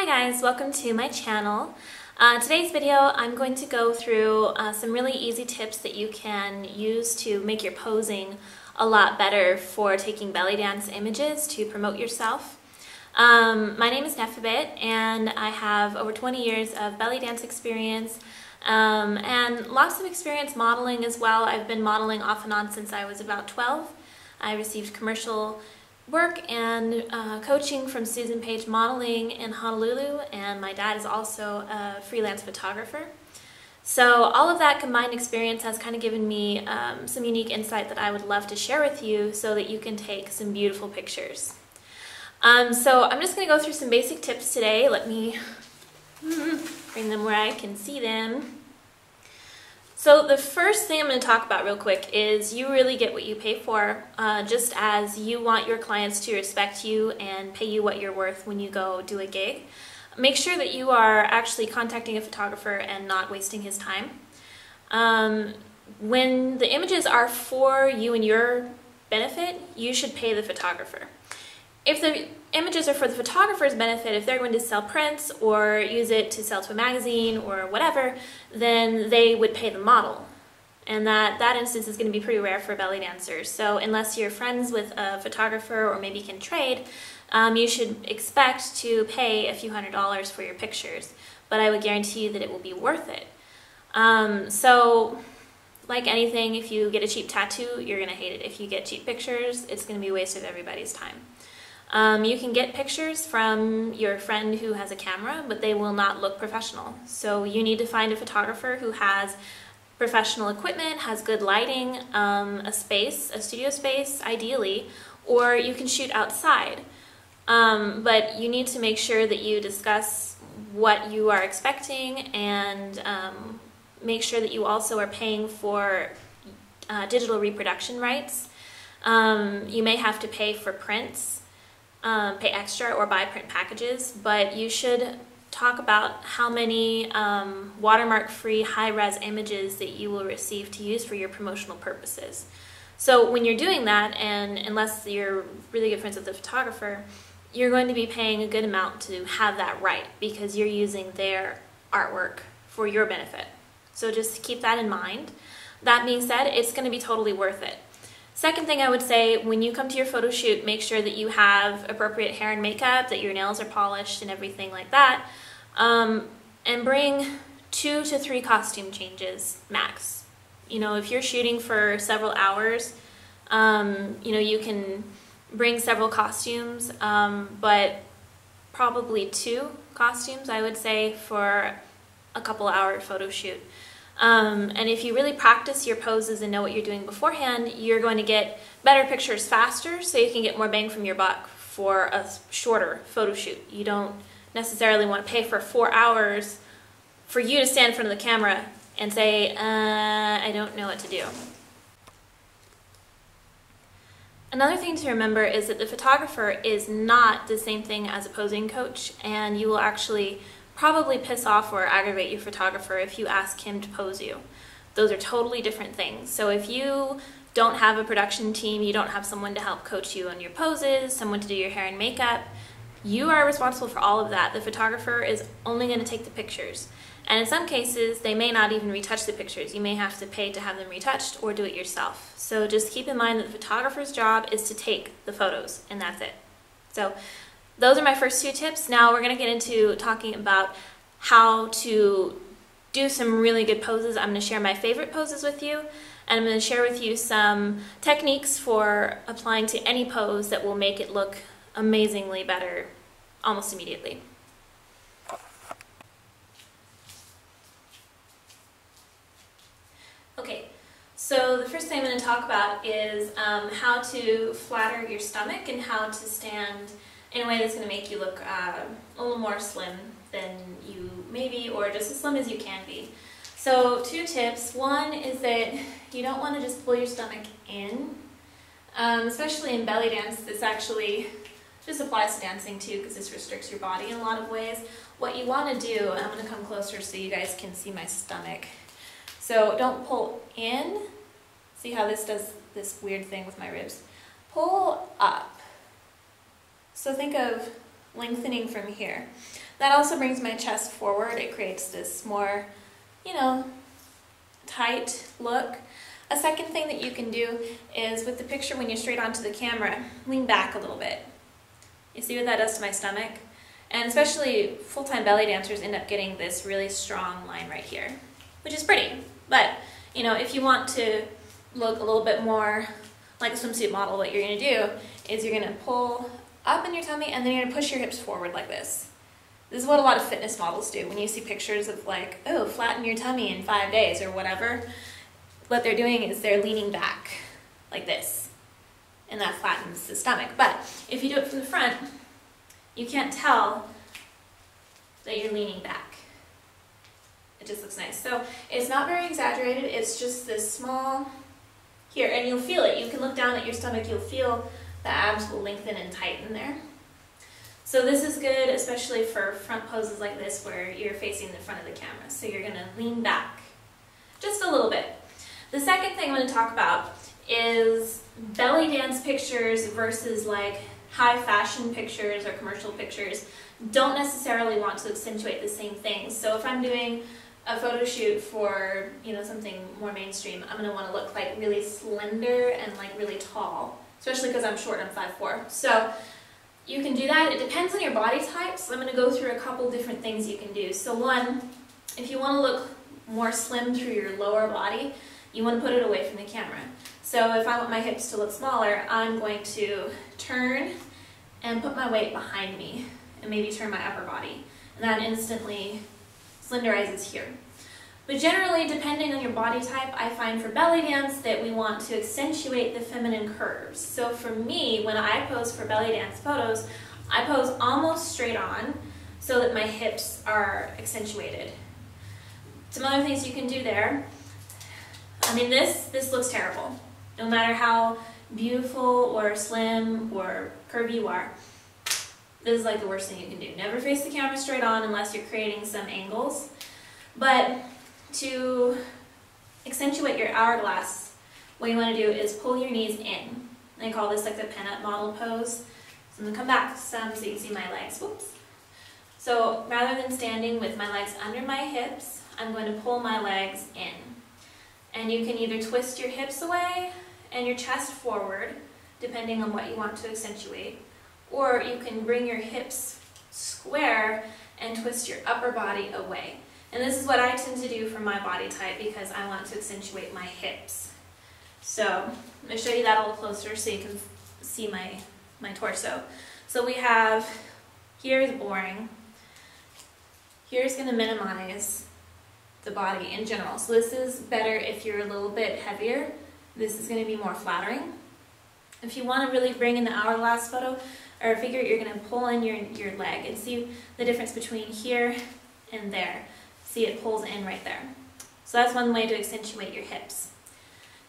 Hi guys, welcome to my channel. Today's video I'm going to go through some really easy tips that you can use to make your posing a lot better for taking belly dance images to promote yourself. My name is Nefabit and I have over 20 years of belly dance experience and lots of experience modeling as well. I've been modeling off and on since I was about 12. I received commercial work and coaching from Susan Page Modeling in Honolulu, and my dad is also a freelance photographer. So all of that combined experience has kind of given me some unique insight that I would love to share with you so that you can take some beautiful pictures. So I'm just going to go through some basic tips today. Let me bring them where I can see them. So the first thing I'm going to talk about real quick is you really get what you pay for, just as you want your clients to respect you and pay you what you're worth when you go do a gig. Make sure that you are actually contacting a photographer and not wasting his time. When the images are for you and your benefit, you should pay the photographer. If the images are for the photographer's benefit, if they're going to sell prints or use it to sell to a magazine or whatever, then they would pay the model. And that instance is going to be pretty rare for belly dancers. So unless you're friends with a photographer or maybe can trade, you should expect to pay a few $100s for your pictures. But I would guarantee you that it will be worth it. So like anything, if you get a cheap tattoo, you're going to hate it. If you get cheap pictures, it's going to be a waste of everybody's time. You can get pictures from your friend who has a camera, but they will not look professional. So you need to find a photographer who has professional equipment, has good lighting, a studio space, ideally, or you can shoot outside. But you need to make sure that you discuss what you are expecting and make sure that you also are paying for digital reproduction rights. You may have to pay for prints. Pay extra or buy print packages, but you should talk about how many watermark-free high-res images that you will receive to use for your promotional purposes. So when you're doing that, and unless you're really good friends with the photographer, you're going to be paying a good amount to have that right because you're using their artwork for your benefit. So just keep that in mind. That being said, it's going to be totally worth it. Second thing I would say, when you come to your photo shoot, make sure that you have appropriate hair and makeup, that your nails are polished and everything like that. And bring 2 to 3 costume changes, max. You know, if you're shooting for several hours, you know, you can bring several costumes, but probably 2 costumes, I would say, for a couple-hour photo shoot. And if you really practice your poses and know what you're doing beforehand, you're going to get better pictures faster, so you can get more bang from your buck for a shorter photo shoot. You don't necessarily want to pay for 4 hours for you to stand in front of the camera and say, I don't know what to do. Another thing to remember is that the photographer is not the same thing as a posing coach, and you will actually probably piss off or aggravate your photographer if you ask him to pose you. Those are totally different things. So if you don't have a production team, you don't have someone to help coach you on your poses, someone to do your hair and makeup, you are responsible for all of that. The photographer is only going to take the pictures. And in some cases, they may not even retouch the pictures. You may have to pay to have them retouched or do it yourself. So just keep in mind that the photographer's job is to take the photos, and that's it. So those are my first 2 tips. Now we're going to get into talking about how to do some really good poses. I'm going to share my favorite poses with you, and I'm going to share with you some techniques for applying to any pose that will make it look amazingly better almost immediately. Okay, so the first thing I'm going to talk about is how to flatter your stomach and how to stand in a way that's going to make you look a little more slim than you may be, or just as slim as you can be. So 2 tips. One is that you don't want to just pull your stomach in, especially in belly dance. This actually just applies to dancing too, because this restricts your body in a lot of ways. What you want to do, I'm going to come closer so you guys can see my stomach. So don't pull in. See how this does this weird thing with my ribs? Pull up. So think of lengthening from here. That also brings my chest forward. It creates this more, you know, tight look. A second thing that you can do is with the picture, when you're straight onto the camera, lean back a little bit. You see what that does to my stomach? And especially full-time belly dancers end up getting this really strong line right here, which is pretty. But, you know, if you want to look a little bit more like a swimsuit model, what you're going to do is you're going to pull up in your tummy and then you're going to push your hips forward like this. This is what a lot of fitness models do. When you see pictures of like, oh, flatten your tummy in 5 days or whatever, what they're doing is they're leaning back like this, and that flattens the stomach. But if you do it from the front, you can't tell that you're leaning back. It just looks nice. So it's not very exaggerated. It's just this small here, and you'll feel it. You can look down at your stomach. You'll feel the abs will lengthen and tighten there. So this is good, especially for front poses like this where you're facing the front of the camera. So you're going to lean back just a little bit. The second thing I'm going to talk about is belly dance pictures versus like high fashion pictures or commercial pictures don't necessarily want to accentuate the same things. So if I'm doing a photo shoot for, you know, something more mainstream, I'm going to want to look like really slender and like really tall, especially because I'm short, I'm 5'4". So you can do that. It depends on your body type, so I'm going to go through a couple different things you can do. So one, if you want to look more slim through your lower body, you want to put it away from the camera. So if I want my hips to look smaller, I'm going to turn and put my weight behind me and maybe turn my upper body. And that instantly slenderizes here. But generally, depending on your body type, I find for belly dance that we want to accentuate the feminine curves. So for me, when I pose for belly dance photos, I pose almost straight on so that my hips are accentuated. Some other things you can do there. I mean, this looks terrible. No matter how beautiful or slim or curvy you are, this is like the worst thing you can do. Never face the camera straight on unless you're creating some angles. But to accentuate your hourglass, what you want to do is pull your knees in. I call this like the pin-up model pose. So I'm going to come back some so you can see my legs. Whoops. So rather than standing with my legs under my hips, I'm going to pull my legs in. And you can either twist your hips away and your chest forward, depending on what you want to accentuate, or you can bring your hips square and twist your upper body away. And this is what I tend to do for my body type because I want to accentuate my hips. So I'm going to show you that a little closer so you can see my torso. So we have, here's boring, here's going to minimize the body in general. So this is better if you're a little bit heavier. This is going to be more flattering. If you want to really bring in the hourglass photo or figure, you're going to pull in your leg and see the difference between here and there. See, it pulls in right there. So that's one way to accentuate your hips.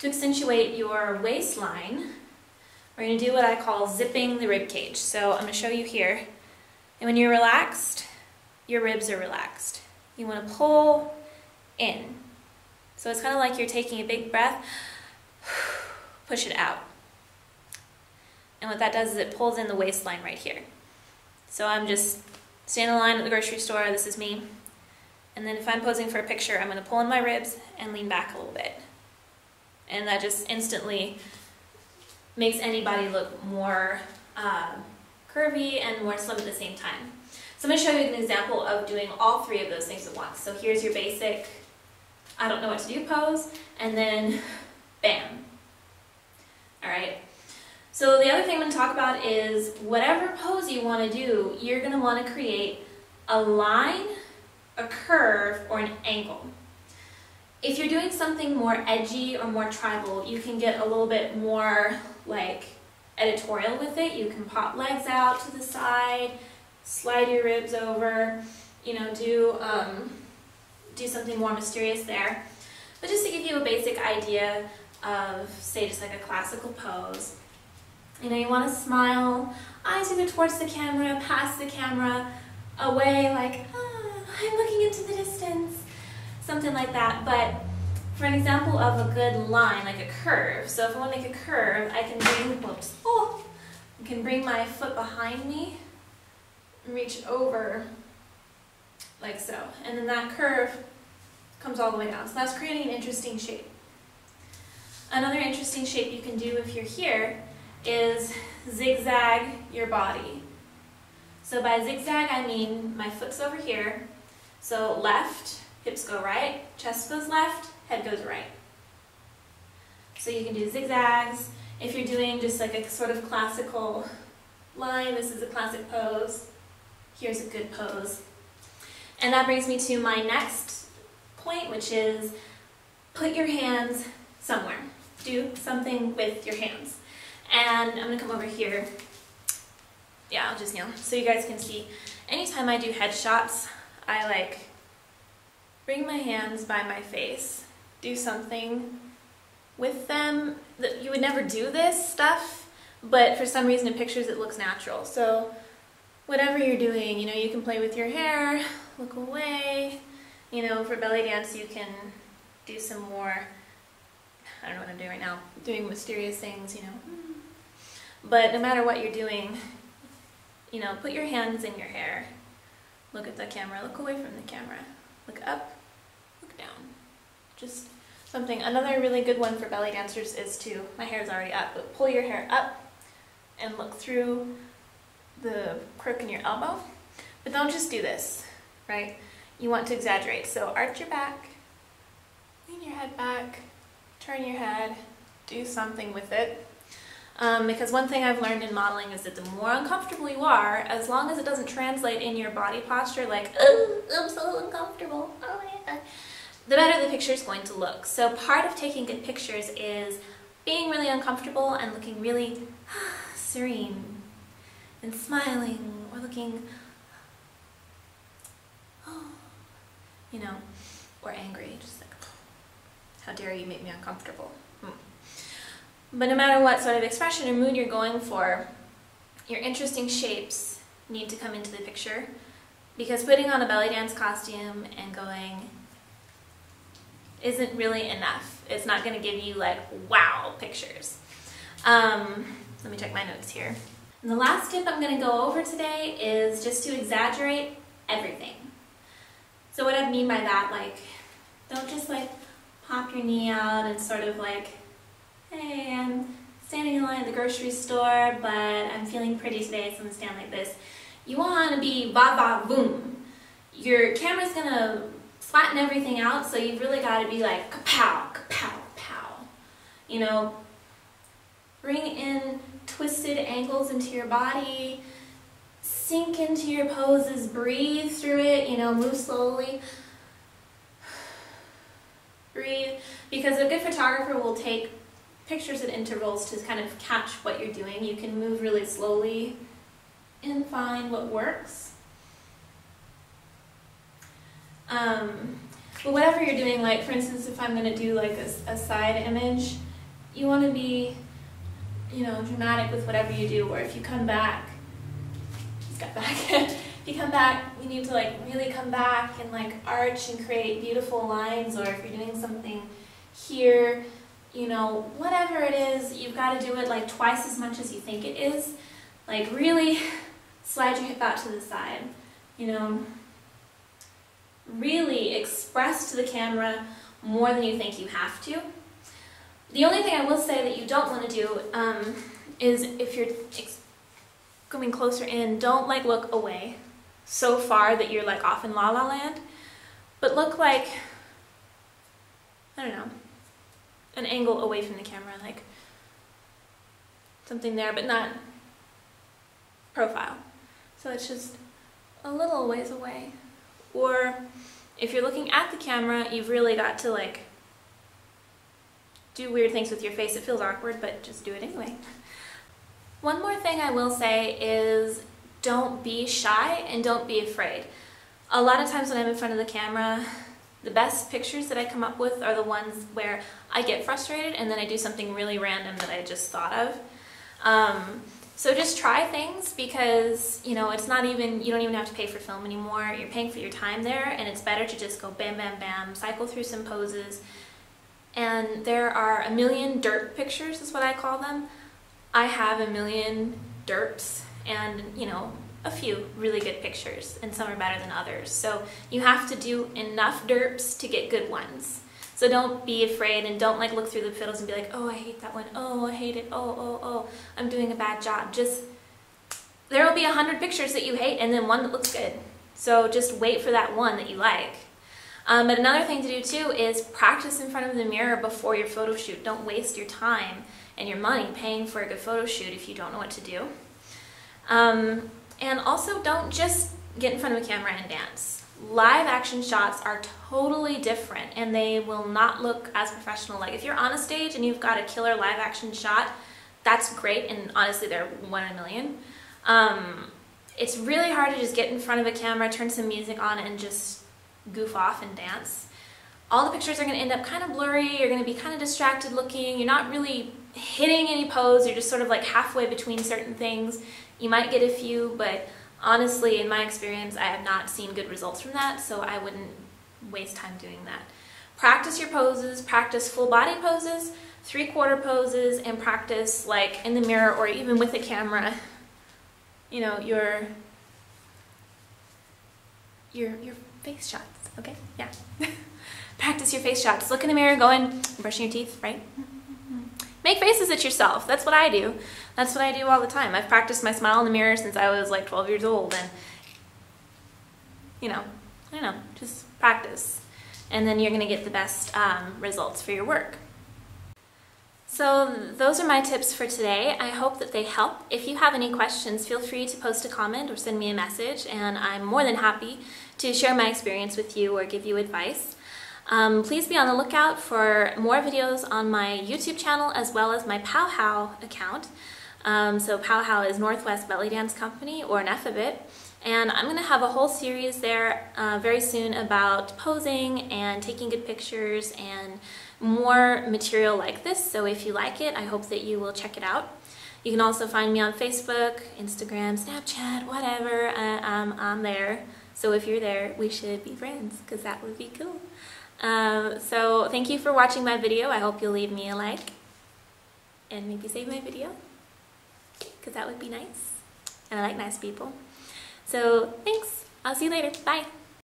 To accentuate your waistline, we're going to do what I call zipping the rib cage. So I'm going to show you here. And when you're relaxed, your ribs are relaxed. You want to pull in. So it's kind of like you're taking a big breath, push it out. And what that does is it pulls in the waistline right here. So I'm just standing in line at the grocery store, this is me. And then if I'm posing for a picture, I'm going to pull in my ribs and lean back a little bit. And that just instantly makes anybody look more curvy and more slim at the same time. So I'm going to show you an example of doing all three of those things at once. So here's your basic I don't know what to do pose, and then bam. Alright, so the other thing I'm going to talk about is whatever pose you want to do, you're going to want to create a line, a curve, or an angle. If you're doing something more edgy or more tribal, you can get a little bit more like editorial with it. You can pop legs out to the side, slide your ribs over, you know, do something more mysterious there. But just to give you a basic idea of, say, just like a classical pose, you know, you want to smile, eyes either towards the camera, past the camera, away, like, ah, I'm looking into the distance, something like that. But for an example of a good line, like a curve, so if I want to make a curve, I can bring, whoops, I can bring my foot behind me, reach over like so, and then that curve comes all the way down. So that's creating an interesting shape. Another interesting shape you can do if you're here is zigzag your body. So by zigzag I mean my foot's over here, so left, hips go right, chest goes left, head goes right. So you can do zigzags. If you're doing just like a sort of classical line, this is a classic pose, here's a good pose. And that brings me to my next point, which is put your hands somewhere. Do something with your hands. And I'm going to come over here. Yeah, I'll just kneel so you guys can see. Anytime I do headshots, I like bring my hands by my face, do something with them. You would never do this stuff, but for some reason in pictures it looks natural. So whatever you're doing, you know, you can play with your hair, look away, you know, for belly dance you can do some more, I don't know what I'm doing right now, doing mysterious things, you know. But no matter what you're doing, you know, put your hands in your hair, look at the camera, look away from the camera, look up, look down, just something. Another really good one for belly dancers is to, my hair's already up, but pull your hair up and look through the crook in your elbow, but don't just do this, right? You want to exaggerate, so arch your back, lean your head back, turn your head, do something with it, because one thing I've learned in modeling is that the more uncomfortable you are, as long as it doesn't translate in your body posture, like, oh, I'm so uncomfortable, oh my God, the better the picture is going to look. So part of taking good pictures is being really uncomfortable and looking really serene, and smiling, or looking, oh, you know, or angry, just like, how dare you make me uncomfortable. But no matter what sort of expression or mood you're going for, your interesting shapes need to come into the picture, because putting on a belly dance costume and going isn't really enough. It's not going to give you like wow pictures. Let me check my notes here. And the last tip I'm going to go over today is just to exaggerate everything. So what I mean by that, like, don't just like pop your knee out and sort of like, hey, I'm standing in line at the grocery store, but I'm feeling pretty today, so I'm going to stand like this. You want to be ba ba boom. Your camera's going to flatten everything out, so you've really got to be like kapow, kapow, pow. You know, bring in twisted angles into your body, sink into your poses, breathe through it, you know, move slowly, breathe, because a good photographer will take pictures at intervals to kind of catch what you're doing. You can move really slowly and find what works. But whatever you're doing, like for instance, if I'm going to do like a side image, you want to be, you know, dramatic with whatever you do, or if you come back, step back, if you come back, you need to like really come back and like arch and create beautiful lines, or if you're doing something here, you know, whatever it is, you've got to do it like twice as much as you think it is. Like really slide your hip out to the side, you know, really express to the camera more than you think you have to. The only thing I will say that you don't want to do is if you're going closer in, don't like look away so far that you're like off in La La Land, but look like, I don't know, an angle away from the camera, like something there, but not profile. So it's just a little ways away. Or if you're looking at the camera, you've really got to like do weird things with your face. It feels awkward, but just do it anyway. One more thing I will say is don't be shy and don't be afraid. A lot of times when I'm in front of the camera, the best pictures that I come up with are the ones where I get frustrated and then I do something really random that I just thought of. So just try things, because, you know, it's not even, you don't even have to pay for film anymore. You're paying for your time there, and it's better to just go bam, bam, bam, cycle through some poses. And there are a million derp pictures, is what I call them. I have a million derps, and, you know, a few really good pictures, and some are better than others. So you have to do enough derps to get good ones. So don't be afraid, and don't like look through the fiddles and be like, oh, I hate that one, oh, I hate it, oh, oh, oh, I'm doing a bad job. Just, there will be 100 pictures that you hate and then one that looks good. So just wait for that one that you like. But another thing to do too is practice in front of the mirror before your photo shoot. Don't waste your time and your money paying for a good photo shoot if you don't know what to do. And also don't just get in front of a camera and dance. Live action shots are totally different, and they will not look as professional. Like if you're on a stage and you've got a killer live action shot, that's great, and honestly they're one in a million. It's really hard to just get in front of a camera, turn some music on, and just goof off and dance. All the pictures are going to end up kind of blurry, you're going to be kind of distracted looking, you're not really hitting any pose, you're just sort of like halfway between certain things. You might get a few, but honestly, in my experience, I have not seen good results from that, so I wouldn't waste time doing that. Practice your poses, practice full body poses, three-quarter poses, and practice like in the mirror or even with a camera, you know, your face shots, okay? Yeah. Practice your face shots. Look in the mirror, go in, brushing your teeth, right? Make faces at yourself. That's what I do. That's what I do all the time. I've practiced my smile in the mirror since I was like 12 years old, and you know, I don't know, just practice, and then you're gonna get the best results for your work. So those are my tips for today. I hope that they help. If you have any questions, feel free to post a comment or send me a message, and I'm more than happy to share my experience with you or give you advice. Please be on the lookout for more videos on my YouTube channel as well as my PowHow account. So PowHow is Northwest Belly Dance Company, or Nefabit, and I'm going to have a whole series there very soon about posing and taking good pictures and more material like this. So if you like it, I hope that you will check it out. You can also find me on Facebook, Instagram, Snapchat, whatever. I'm there. So if you're there, we should be friends, because that would be cool. So thank you for watching my video. I hope you'll leave me a like and maybe save my video, because that would be nice, and I like nice people. So thanks. I'll see you later. Bye.